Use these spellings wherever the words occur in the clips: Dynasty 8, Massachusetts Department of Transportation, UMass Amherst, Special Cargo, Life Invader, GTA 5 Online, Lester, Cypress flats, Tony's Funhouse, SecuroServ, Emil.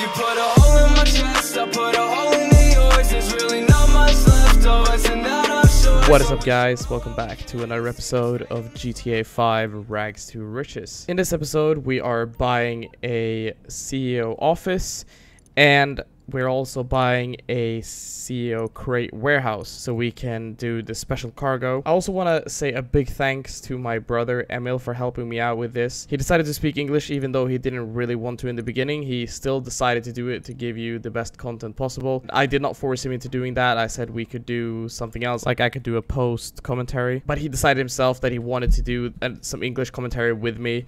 You put a hole in my chest, I put a hole in yours. There's really not much left of us, and that I'm sure. What is up, guys? Welcome back to another episode of GTA 5 Rags to Riches. In this episode, we are buying a CEO office, and we're also buying a CEO crate warehouse so we can do the special cargo. I also want to say a big thanks to my brother Emil for helping me out with this. He decided to speak English even though he didn't really want to in the beginning. He still decided to do it to give you the best content possible. I did not force him into doing that. I said we could do something else, like I could do a post commentary. But he decided himself that he wanted to do some English commentary with me,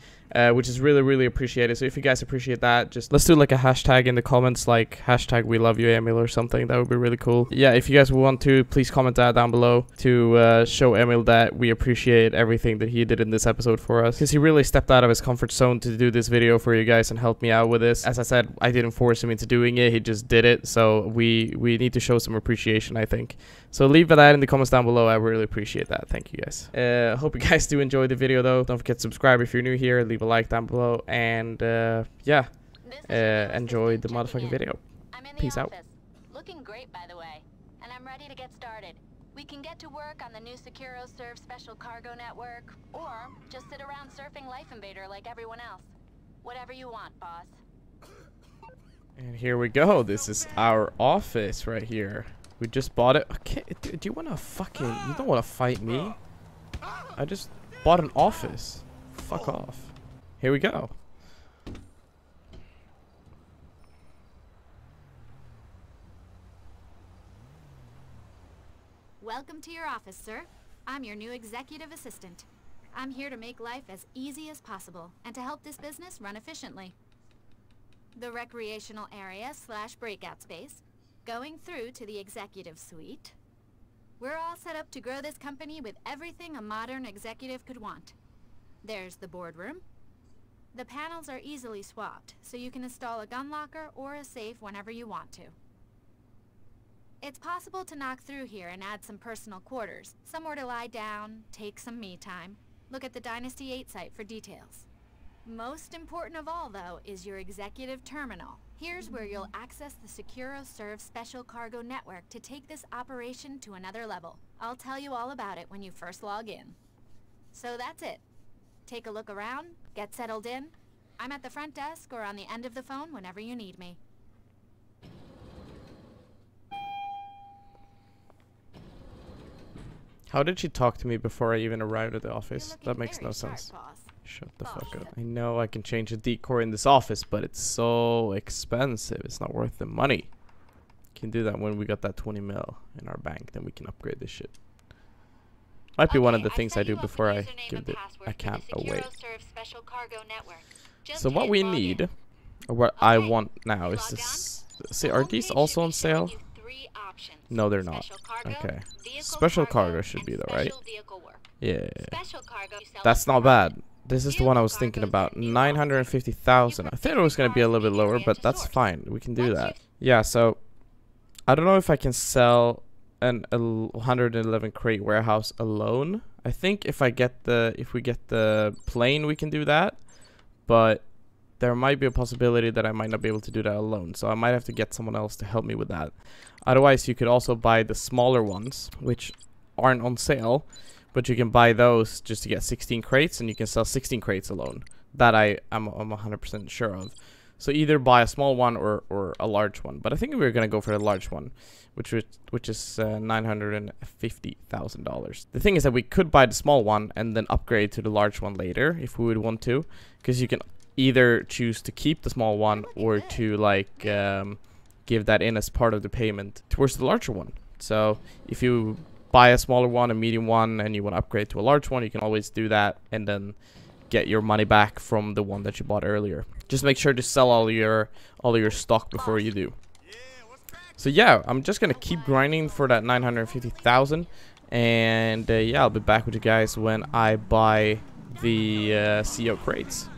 which is really appreciated. So if you guys appreciate that, just let's do like a hashtag in the comments, like hashtag we love you Emil or something. That would be really cool. Yeah, if you guys want to, please comment that down below to show Emil that we appreciate everything that he did in this episode for us, because he really stepped out of his comfort zone to do this video for you guys and help me out with this. As I said, I didn't force him into doing it. He just did it. So we need to show some appreciation, I think. So leave that in the comments down below. I really appreciate that. Thank you guys. Hope you guys do enjoy the video though. Don't forget to subscribe if you're new here. Leave a like down below, and yeah, enjoy the motherfucking video. Peace out. Looking great, by the way, and I'm ready to get started. We can get to work on the new SecuroServ special cargo network, or just sit around surfing Life Invader like everyone else. Whatever you want, boss. And here we go. This is our office right here. We just bought it. Okay, do you want to fucking? You don't want to fight me. I just bought an office. Fuck off. Here we go. Welcome to your office, sir. I'm your new executive assistant. I'm here to make life as easy as possible and to help this business run efficiently. The recreational area / breakout space, going through to the executive suite. We're all set up to grow this company with everything a modern executive could want. There's the boardroom. The panels are easily swapped, so you can install a gun locker or a safe whenever you want to. It's possible to knock through here and add some personal quarters, somewhere to lie down, take some me time. Look at the Dynasty 8 site for details. Most important of all, though, is your executive terminal. Here's where you'll access the SecuroServ special cargo network to take this operation to another level. I'll tell you all about it when you first log in. So that's it. Take a look around, get settled in. I'm at the front desk or on the end of the phone whenever you need me. How did she talk to me before I even arrived at the office? That makes no sense. Shut the fuck up. I know I can change the decor in this office, but it's so expensive. It's not worth the money. Can do that when we got that 20 mil in our bank. Then we can upgrade this shit. Might be one of the things I do before I give it. I can't await. So what we need, or what I want now, is this. See, are these also on sale? No, they're not. Okay. Special cargo should be though, right? Yeah. That's not bad. This is the one I was thinking about. 950,000. I thought it was going to be a little bit lower, but that's fine. We can do that. Yeah, so I don't know if I can sell an 111 crate warehouse alone. I think if we get the plane, we can do that. But there might be a possibility that I might not be able to do that alone, so I might have to get someone else to help me with that. Otherwise, you could also buy the smaller ones, which aren't on sale, but you can buy those just to get 16 crates, and you can sell 16 crates alone. That I'm 100% sure of. So either buy a small one or a large one. But I think we're gonna go for the large one, which is $950,000. The thing is that we could buy the small one and then upgrade to the large one later if we would want to, because you can either choose to keep the small one or to like give that in as part of the payment towards the larger one. So if you buy a smaller one, a medium one, and you want to upgrade to a large one, you can always do that and then get your money back from the one that you bought earlier. Just make sure to sell all your stock before you do. So yeah, I'm just gonna keep grinding for that 950,000, and yeah, I'll be back with you guys when I buy the CEO crates.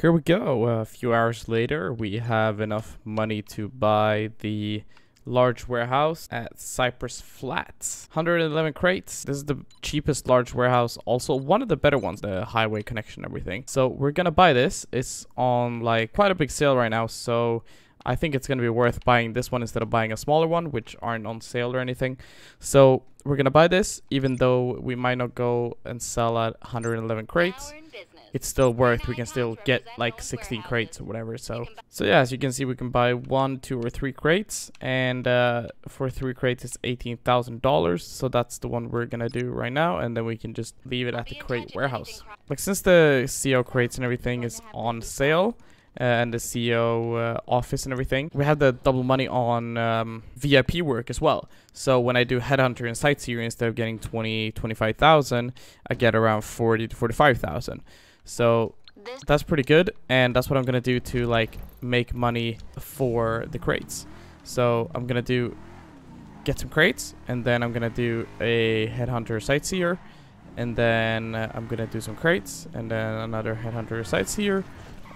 Here we go. A few hours later, we have enough money to buy the large warehouse at Cypress flats. 111 crates. This is the cheapest large warehouse. Also one of the better ones, the highway connection, everything. So we're going to buy this. It's on like quite a big sale right now. So I think it's going to be worth buying this one instead of buying a smaller one, which aren't on sale or anything. So we're going to buy this, even though we might not go and sell at 111 crates. It's still worth, we can still get like 16 crates or whatever. So yeah, as you can see, we can buy 1, 2, or 3 crates. And for 3 crates, it's $18,000. So that's the one we're going to do right now. And then we can just leave it at the crate warehouse. Like, since the CO crates and everything is on sale, and the CEO office and everything, we have the double money on VIP work as well. So when I do headhunter and sightseer, instead of getting 20,000 to 25,000, I get around 40,000 to 45,000. So that's pretty good, and that's what I'm gonna do to like make money for the crates. So I'm gonna do get some crates, and then I'm gonna do a headhunter sightseer, and then I'm gonna do some crates, and then another headhunter sightseer,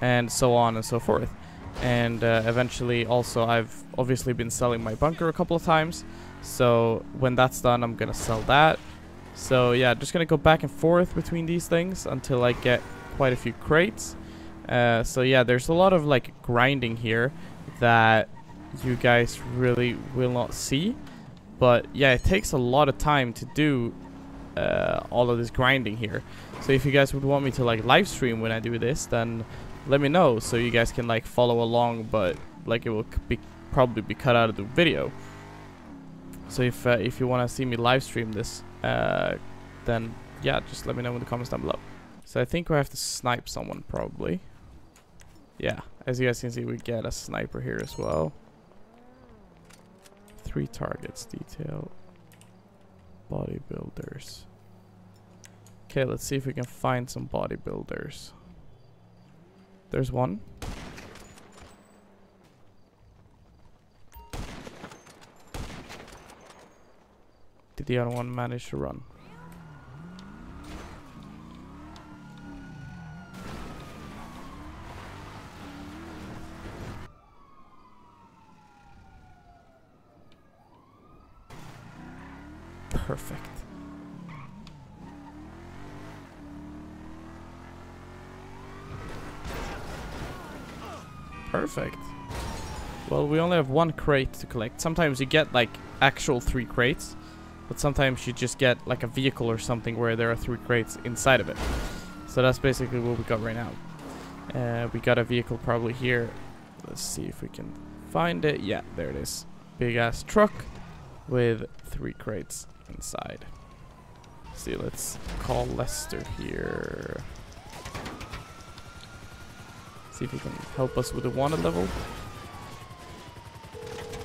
and so on and so forth. And eventually, also, I've obviously been selling my bunker a couple of times, so when that's done, I'm gonna sell that. So yeah, just gonna go back and forth between these things until I get quite a few crates. So yeah, there's a lot of like grinding here that you guys really will not see, but yeah, it takes a lot of time to do all of this grinding here. So if you guys would want me to like live stream when I do this, then let me know so you guys can like follow along, but like it will be probably be cut out of the video. So if you want to see me live stream this, then yeah, just let me know in the comments down below. So I think we have to snipe someone probably. Yeah, as you guys can see, we get a sniper here as well. 3 targets, detail, bodybuilders. Okay, let's see if we can find some bodybuilders. There's one. Did the other one manage to run? Perfect. Perfect. Well, we only have 1 crate to collect. Sometimes you get like actual 3 crates, but sometimes you just get like a vehicle or something where there are 3 crates inside of it. So that's basically what we got right now. We got a vehicle probably here. Let's see if we can find it. Yeah, there it is. Big ass truck with 3 crates inside. See, let's call Lester here. See if he can help us with the wanted level.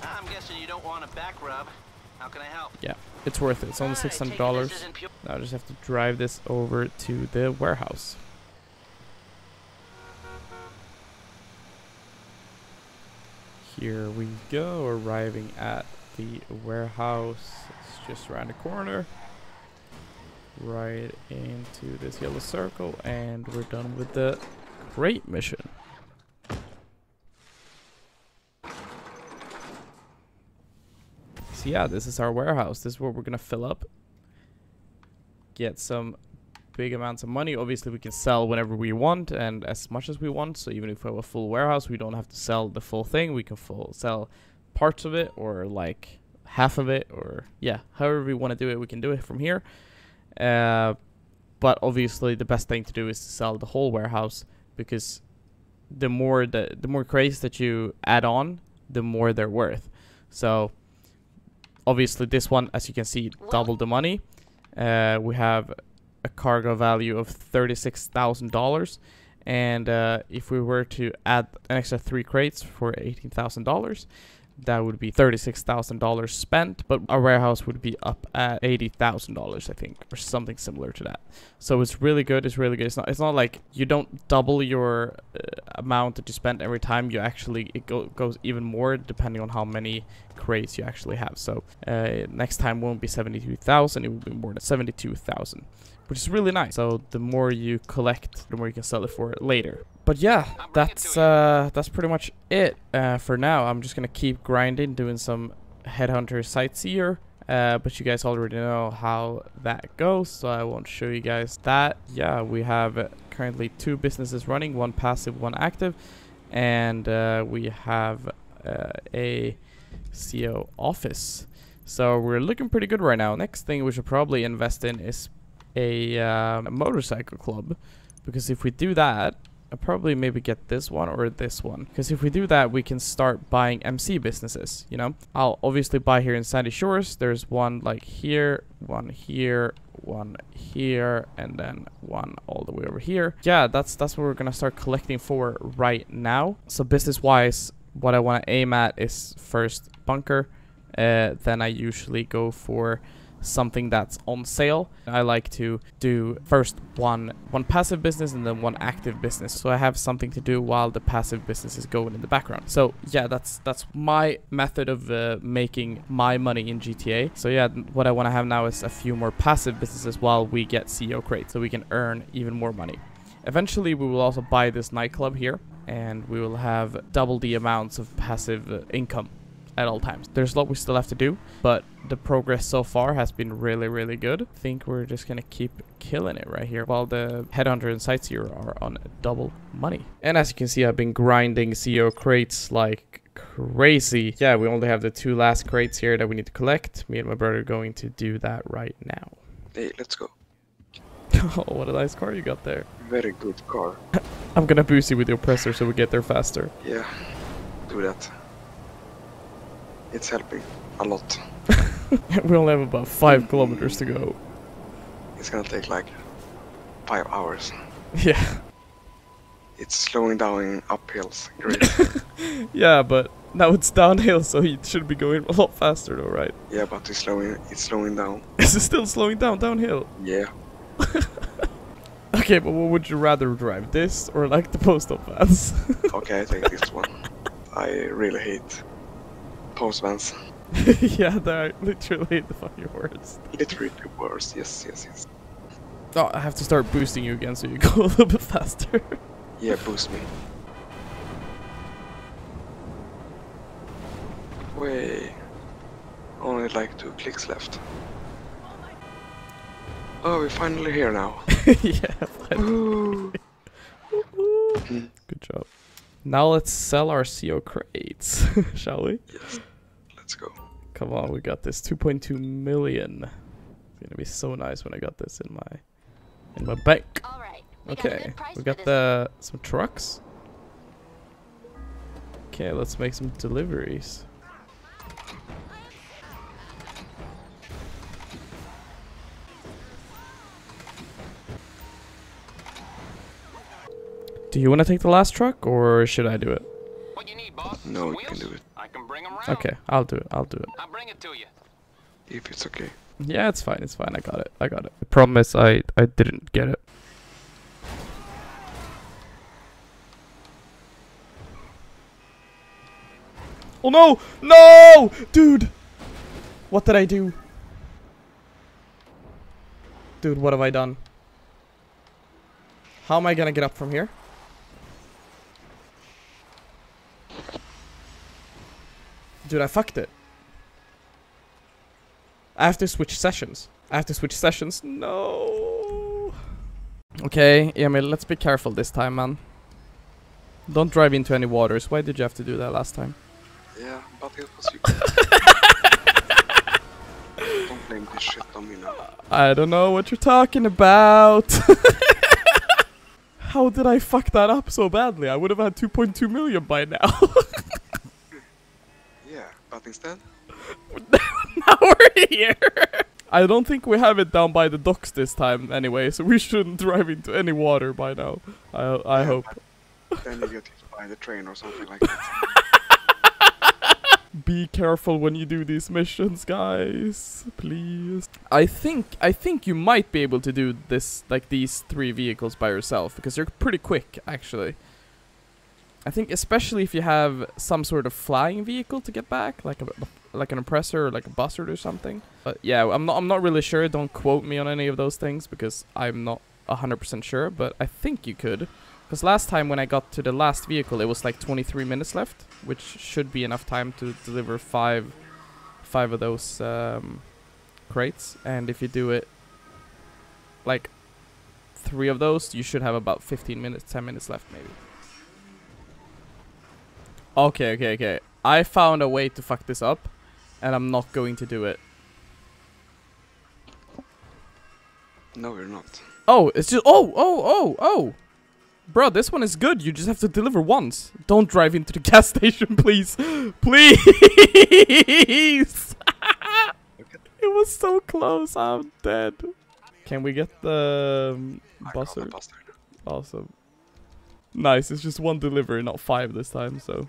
I'm guessing you don't want a back rub. How can I help? Yeah, it's worth it. It's only $600. Now I just have to drive this over to the warehouse. Here we go, arriving at the warehouse. It's just around the corner. Right into this yellow circle, and we're done with the crate mission. So yeah, this is our warehouse. This is what we're gonna fill up, get some big amounts of money. Obviously we can sell whenever we want and as much as we want, so even if we have a full warehouse, we don't have to sell the full thing. We can sell parts of it, or like half of it, or yeah, however we want to do it, we can do it from here. But obviously the best thing to do is to sell the whole warehouse, because the more crates that you add on, the more they're worth. So obviously this one, as you can see, doubled the money. We have a cargo value of $36,000, and if we were to add an extra 3 crates for $18,000, that would be $36,000 spent, but our warehouse would be up at $80,000, I think, or something similar to that. So it's really good. It's really good. It's not like you don't double your amount that you spend every time. You actually, it goes even more depending on how many crates you actually have. So next time won't be 72,000. It will be more than 72,000, which is really nice. So the more you collect, the more you can sell it for later. But yeah, that's pretty much it for now. I'm just gonna keep grinding, doing some headhunter sightseer, but you guys already know how that goes, so I won't show you guys that. Yeah, we have currently 2 businesses running, 1 passive, 1 active, and we have ACO office. So we're looking pretty good right now. Next thing we should probably invest in is a motorcycle club, because if we do that, I'll probably maybe get this one or this one, because if we do that, we can start buying MC businesses, you know. I'll obviously buy here in Sandy Shores. There's one like here, one here, one here, and then one all the way over here. Yeah, that's what we're gonna start collecting for right now. So business wise, what I want to aim at is first bunker, then I usually go for something that's on sale. I like to do first one passive business and then one active business, so I have something to do while the passive business is going in the background. So yeah, that's my method of making my money in GTA. So yeah, what I want to have now is a few more passive businesses while we get CO crates, so we can earn even more money. Eventually we will also buy this nightclub here, and we will have double the amounts of passive income at all times. There's a lot we still have to do, but the progress so far has been really good. I think we're just gonna keep killing it right here while the headhunter and sightseer are on double money. And as you can see, I've been grinding CO crates like crazy. Yeah, we only have the two last crates here that we need to collect. Me and my brother are going to do that right now. Hey, let's go. Oh, what a nice car you got there. Very good car. I'm gonna boost you with the oppressor so we get there faster. Yeah, do that. It's helping a lot. We only have about 5 kilometers to go. It's gonna take like 5 hours. Yeah. It's slowing down in uphills. Great. Yeah, but now it's downhill, so it should be going a lot faster though, right? Yeah, but it's slowing down. Is it still slowing down downhill? Yeah. Okay, but what would you rather drive, this or like the postal vans? Okay, I take this one. I really hate postmans. Yeah, they're literally the fucking worst. Literally the worst, yes. Oh, I have to start boosting you again so you go a little bit faster. Yeah, boost me. Wait. Only like 2 clicks left. Oh, we're finally here now. Yeah, finally. Good job. Now let's sell our CO crates, shall we? Yes, let's go. Come on, we got this. 2.2 million. It's gonna be so nice when I got this in my bank. All right. Okay, we got some trucks. Okay, let's make some deliveries. Do you want to take the last truck, or should I do it? What you need, boss? No, you can do it. I can bring them around. Okay, I'll do it. I'll bring it to you. If it's okay. Yeah, it's fine. I got it. The problem is I didn't get it. Oh no! No! Dude! What did I do? Dude, what have I done? How am I gonna get up from here? Dude, I fucked it. I have to switch sessions. No. Okay, Emil, let's be careful this time, man. Don't drive into any waters. Why did you have to do that last time? Yeah, but it was you. Don't blame this shit on me now. I don't know what you're talking about. How did I fuck that up so badly? I would have had 2.2 million by now. Yeah, but instead? Now we're here! I don't think we have it down by the docks this time anyway, so we shouldn't drive into any water by now. I hope. Then you get hit by the train or something like that. Be careful when you do these missions, guys. Please. I think you might be able to do this, like these 3 vehicles by yourself, because you're pretty quick, actually. I think especially if you have some sort of flying vehicle to get back, like an oppressor or like a buzzard or something. But yeah, I'm not really sure. Don't quote me on any of those things because I'm not 100% sure. But I think you could, because last time when I got to the last vehicle, it was like 23 minutes left, which should be enough time to deliver five of those crates. And if you do it like 3 of those, you should have about 15 minutes, 10 minutes left maybe. Okay. I found a way to fuck this up, and I'm not going to do it. No, you're not. Oh, it's just... Oh! Bro, this one is good. You just have to deliver once. Don't drive into the gas station, please. Please! It was so close. I'm dead. Can we get the buster? Awesome. Nice. It's just one delivery, not five this time, so...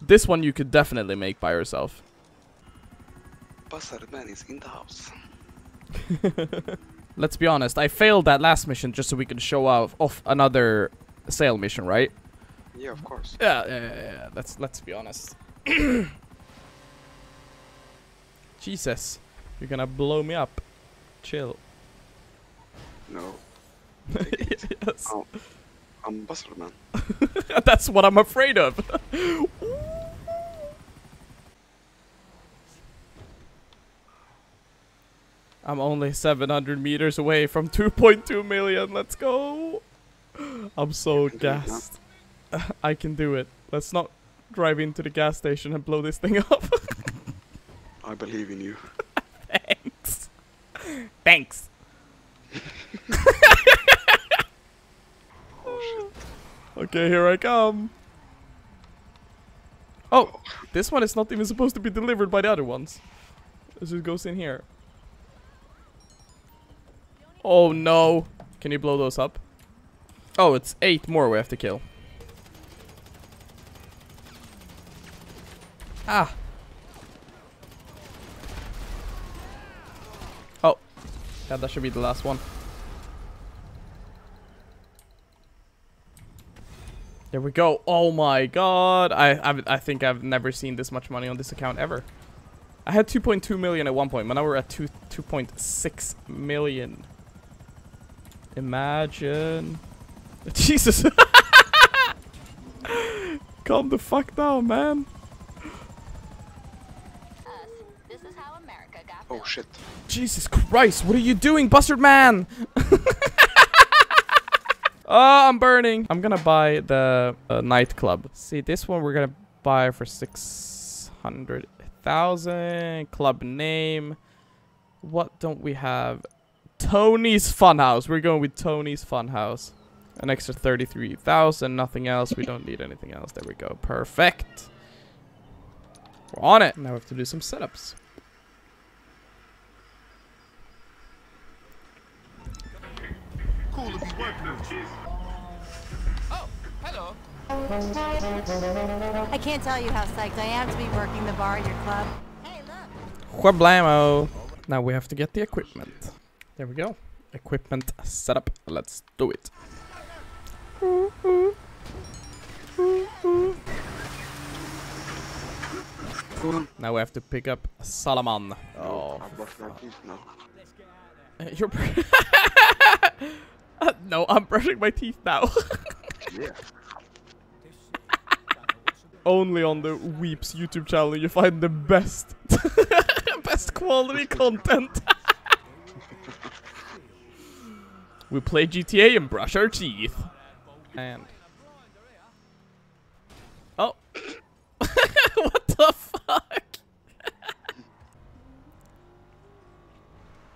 This one you could definitely make by yourself. Buster man is in the house. Let's be honest, I failed that last mission just so we can show off another sale mission, right? Yeah, of course. Yeah. Let's be honest. Jesus, you're gonna blow me up. Chill. No. Yes. Oh, I'm busted, man. That's what I'm afraid of. I'm only 700 meters away from 2.2 million. Let's go. I'm so gassed. I can do it. Let's not drive into the gas station and blow this thing up. I believe in you. Thanks. Thanks. Oh, shit. Okay, here I come. Oh, this one is not even supposed to be delivered by the other ones. It just goes in here. Oh no. Can you blow those up? Oh, it's 8 more we have to kill. Ah. Oh. Yeah, that should be the last one. There we go. Oh my god. I think I've never seen this much money on this account ever. I had 2.2 million at one point, but now we're at 2.6 million. Imagine. Jesus. Calm the fuck down, man. This is how America got built. Oh shit. Jesus Christ, what are you doing, Bustard Man? Oh, I'm burning. I'm gonna buy the nightclub. See, this one we're gonna buy for 600,000. Club name. What don't we have? Tony's Funhouse. We're going with Tony's Funhouse. An extra 33,000. Nothing else. We don't need anything else. There we go. Perfect. We're on it. Now we have to do some setups. Cool if you work now. Cheers. Oh, hello. I can't tell you how psyched I am to be working the bar at your club. Hey, look. Whablamo. Now we have to get the equipment. There we go. Equipment setup. Let's do it. Cool. Now we have to pick up Salaman. Oh. You're no, I'm brushing my teeth now. Yeah. Only on the Weeps YouTube channel you find the best, best quality content. We play GTA and brush our teeth. And oh, what the fuck?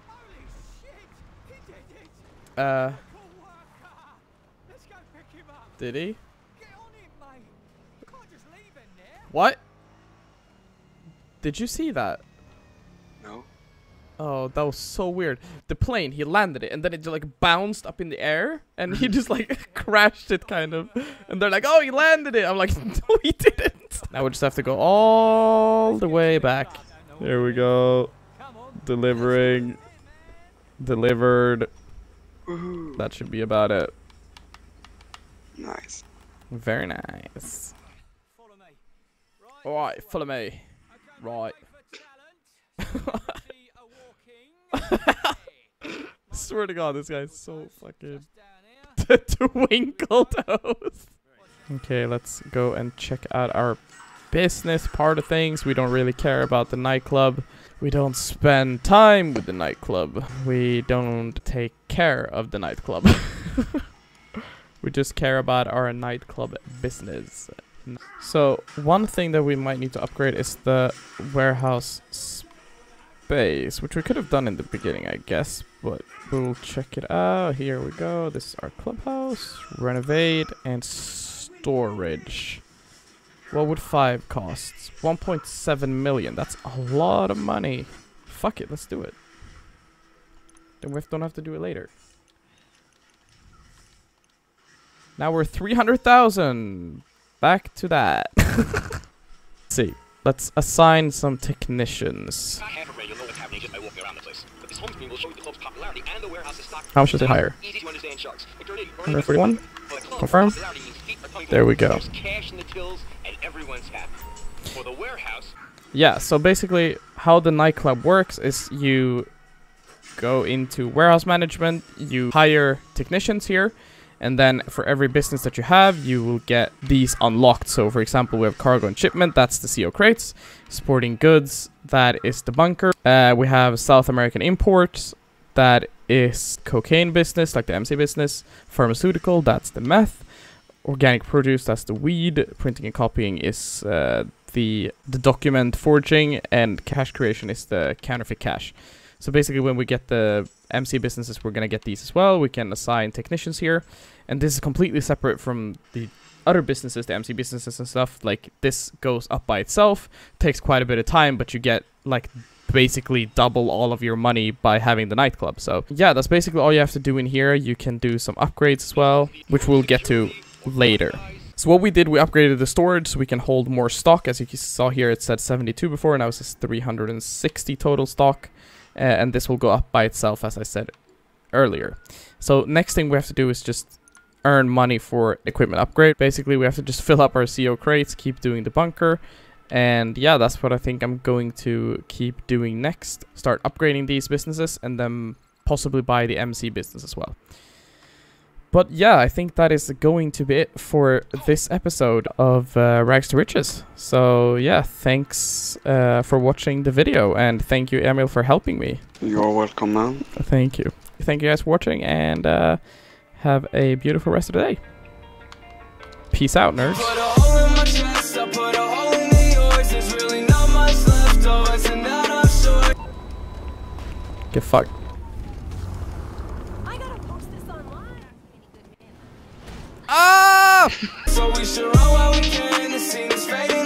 Holy shit! He did it. Let's go pick him up. Did he? Get on him, mate. You can't just leave him there. What? Did you see that? No. Oh, that was so weird. The plane, he landed it, and then it just like bounced up in the air, and he just like crashed it, kind of. And they're like, oh, he landed it. I'm like, no, he didn't. Now we just have to go all the way back. There we go. Delivering. Delivered. That should be about it. Nice. Very nice. All right, follow me. Right. Swear to God, this guy's so fucking twinkle-toes. Okay, let's go and check out our business part of things. We don't really care about the nightclub. We don't spend time with the nightclub. We don't take care of the nightclub. We just care about our nightclub business. No. So one thing that we might need to upgrade is the warehouse space, which we could have done in the beginning, I guess, but we'll check it out. Here we go. This is our clubhouse, renovate, and storage. What would 5 cost? 1.7 million. That's a lot of money. Fuck it, let's do it. Then we don't have to do it later. Now we're 300,000. Back to that. Let's see, let's assign some technicians. How much is it higher? 141? Confirm. There we go. Yeah, so basically how the nightclub works is you go into warehouse management, you hire technicians here, and then for every business that you have, you will get these unlocked. So for example, we have cargo and shipment, that's the CO crates. Sporting goods, that is the bunker. We have South American imports, that is cocaine business, like the MC business. Pharmaceutical, that's the meth. Organic produce, that's the weed. Printing and copying is the document forging, and cash creation is the counterfeit cash. So basically when we get the MC businesses, we're going to get these as well. We can assign technicians here. And this is completely separate from the other businesses, the MC businesses and stuff. Like this goes up by itself, takes quite a bit of time, but you get like basically double all of your money by having the nightclub. So yeah, that's basically all you have to do in here. You can do some upgrades as well, which we'll get to later. So what we did, we upgraded the storage so we can hold more stock. As you saw here, it said 72 before, and now it says 360 total stock. And this will go up by itself, as I said earlier. So next thing we have to do is just earn money for equipment upgrade. Basically, we have to just fill up our CO crates, keep doing the bunker. And yeah, that's what I think I'm going to keep doing next. Start upgrading these businesses and then possibly buy the MC business as well. But yeah, I think that is going to be it for this episode of Rags to Riches. So yeah, thanks for watching the video, and thank you, Emil, for helping me. You're welcome, man. Thank you. Thank you guys for watching, and have a beautiful rest of the day. Peace out, nerds. Get fucked. So we should run while we can. The scene is fading.